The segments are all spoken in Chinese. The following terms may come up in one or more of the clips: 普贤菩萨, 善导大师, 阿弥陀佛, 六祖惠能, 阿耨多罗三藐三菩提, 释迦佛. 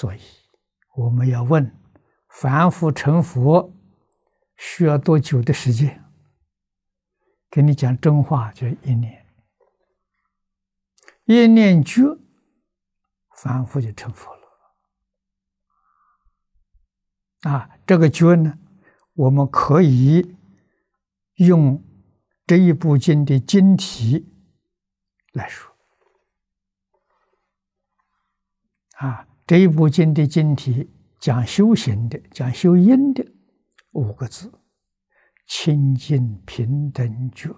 所以我们要问：凡夫成佛需要多久的时间？给你讲真话，就一念，一念觉，凡夫就成佛了。这个觉呢，我们可以用这一部经的经题来说。这一部经的经题讲修行的，讲修因的五个字：清净平等觉。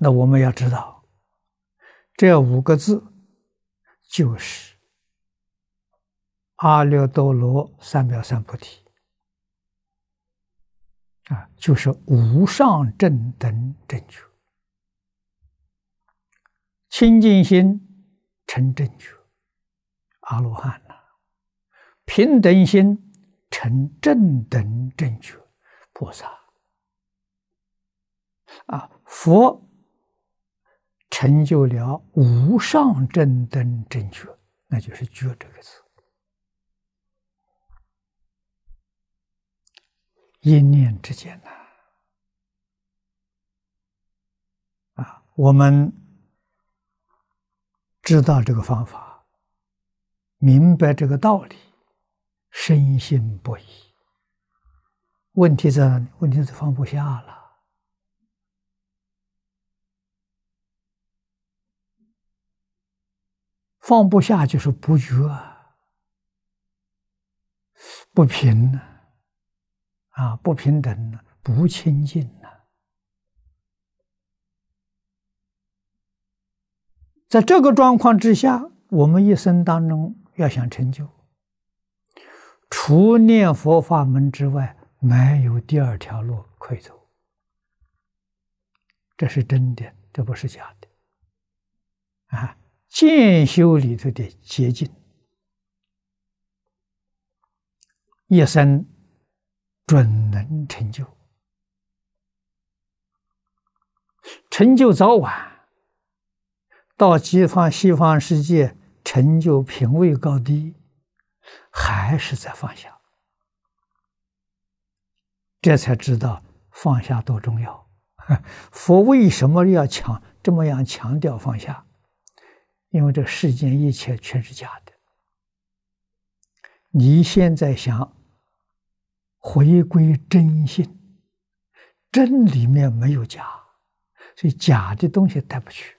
那我们要知道，这五个字就是阿耨多罗三藐三菩提，就是无上正等正觉。清净心成正觉，阿罗汉呐；平等心成正等正觉，菩萨。佛成就了无上正等正觉，那就是觉这个字。一念之间我们知道这个方法，明白这个道理，深信不疑。问题在哪里？问题是放不下了。放不下就是不觉，不平不平等，不清净在这个状况之下，我们一生当中要想成就，除念佛法门之外，没有第二条路可以走。这是真的，这不是假的渐修里头的捷径，一生准能成就。成就早晚，到西方世界成就品位高低，还是在放下。这才知道放下多重要。佛为什么要这么强调放下？因为这世间一切全是假的，你现在想回归真性，真里面没有假，所以假的东西带不去。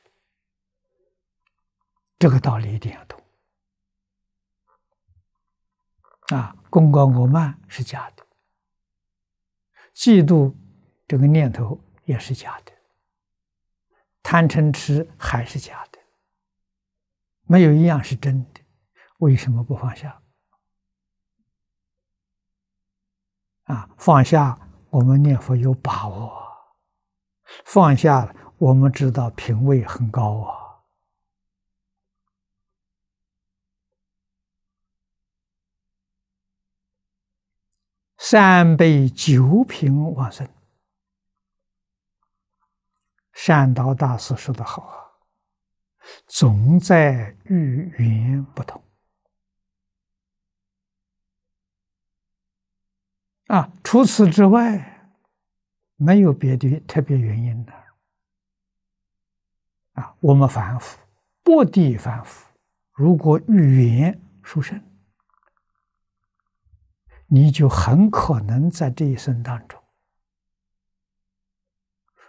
这个道理一定要懂。功高我慢是假的，嫉妒这个念头也是假的，贪嗔痴还是假的。没有一样是真的，为什么不放下？放下，我们念佛有把握；放下了，我们知道品位很高三辈九品往生，善导大师说得好总在与缘不同除此之外没有别的特别原因的我们凡夫薄地凡夫，如果与缘殊胜，你就很可能在这一生当中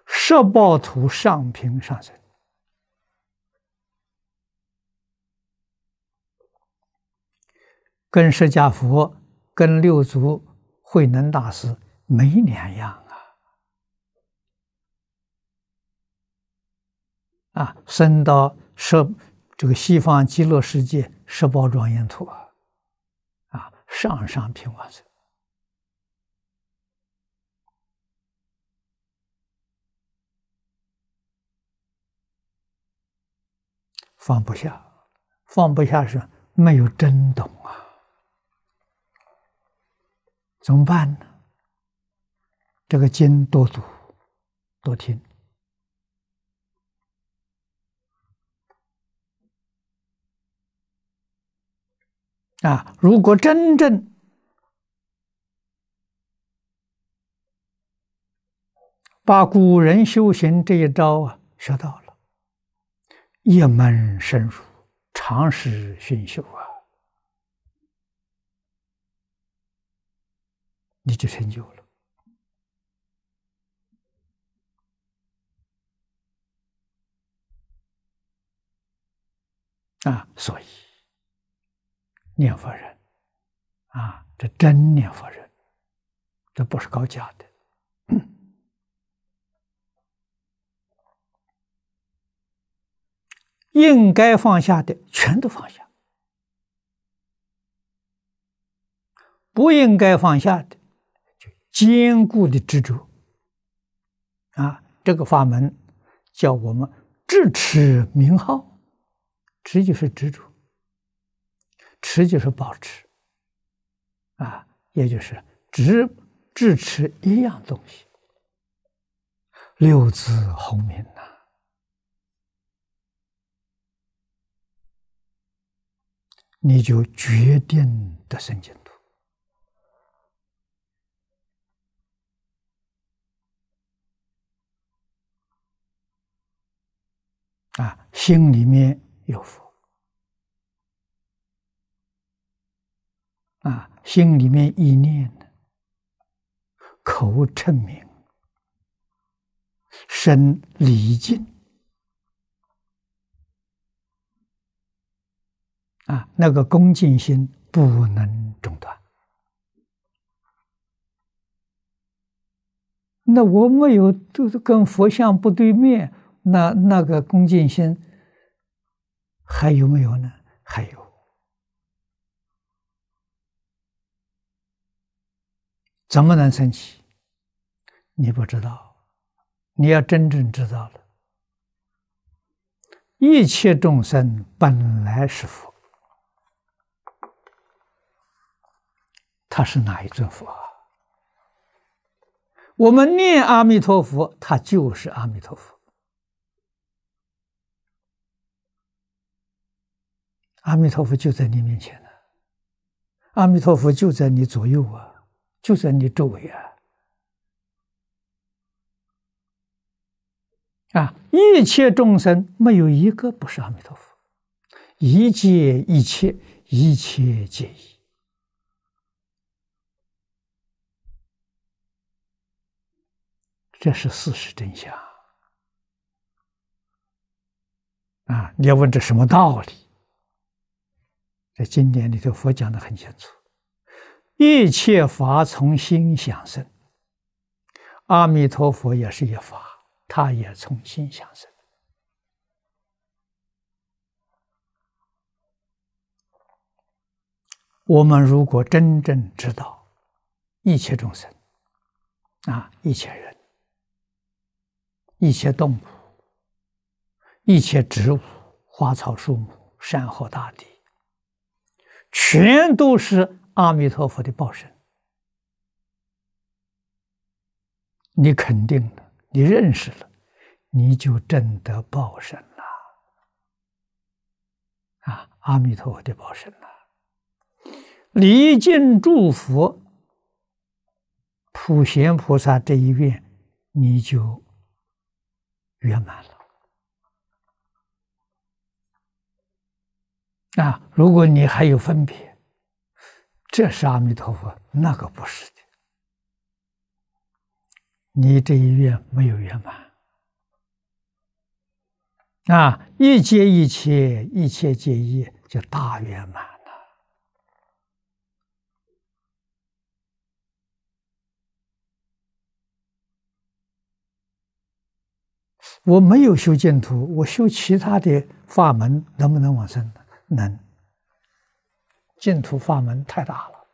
摄报土上品上生。跟释迦佛、跟六祖慧能大师没两样升到这个西方极乐世界十宝庄严土上品往生放不下，放不下是没有真懂怎么办呢？这个经多读多听，啊，如果真正把古人修行这一招啊学到了，一门深入，常识熏修啊，你就成就了。 啊，所以念佛人，啊，这真念佛人，这不是高价的。应该放下的全都放下，不应该放下的就坚固的执着。啊，这个法门叫我们智持名号。 持就是执着，持就是保持，啊，也就是执持一样东西，六字洪名呐，你就决定得生净土。啊，心里面。 有佛啊，心里面意念呢，口称名，身礼敬啊，那个恭敬心不能中断。那我没有就是跟佛像不对面，那个恭敬心。 还有没有呢？还有，怎么能生起？你不知道，你要真正知道了，一切众生本来是佛，他是哪一尊佛啊？我们念阿弥陀佛，他就是阿弥陀佛。 阿弥陀佛就在你面前呢、啊，阿弥陀佛就在你左右啊，就在你周围啊，啊，一切众生没有一个不是阿弥陀佛，一切一切一切皆一，这是事实真相啊！你要问这什么道理？ 在经典里头，佛讲得很清楚：一切法从心想生，阿弥陀佛也是一法，他也从心想生。我们如果真正知道一切众生、啊，一切人、一切动物、一切植物、花草树木、山河大地。 全都是阿弥陀佛的报身，你肯定了，你认识了，你就证得报身了。啊，阿弥陀佛的报身了。礼敬诸佛、普贤菩萨这一愿，你就圆满了。 啊，如果你还有分别，这是阿弥陀佛，那个不是的，你这一愿没有圆满。啊，一皆一切，一切皆一，就大圆满了。我没有修净土，我修其他的法门，能不能往生呢？ 能，净土法门太大了。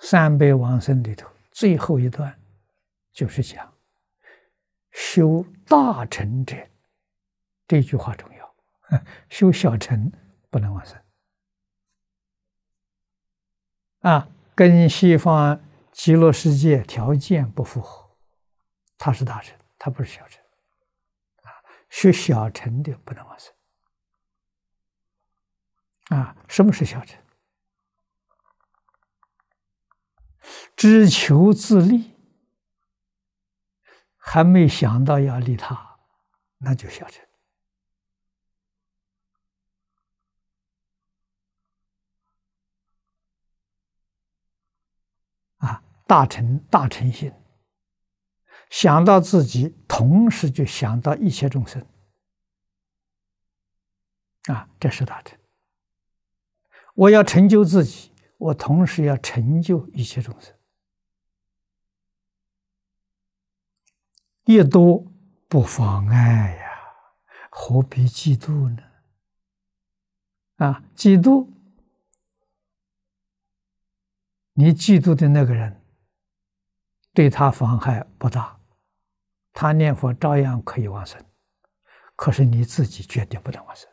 三辈往生里头最后一段，就是讲修大乘者，这句话重要。修小乘不能往生。啊，跟西方极乐世界条件不符合，他是大乘，他不是小乘。啊，修小乘的不能往生。啊，什么是孝顺？只求自利，还没想到要利他，那就孝顺。 大诚心，想到自己，同时就想到一切众生，啊，这是大诚。我要成就自己，我同时要成就一切众生，越多不妨碍呀，何必嫉妒呢？啊，嫉妒，你嫉妒的那个人。 对他妨害不大，他念佛照样可以往生，可是你自己绝对不能往生，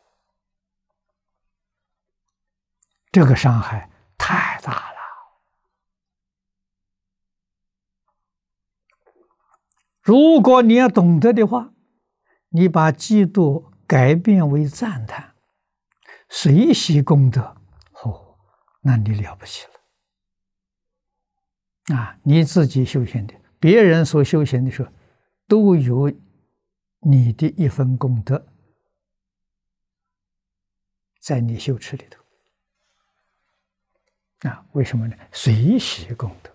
这个伤害太大了。如果你要懂得的话，你把嫉妒改变为赞叹，随喜功德，哦，那你了不起了。 啊，你自己修行的，别人所修行的时候，都有你的一份功德，在你修持里头。啊，为什么呢？随喜功德。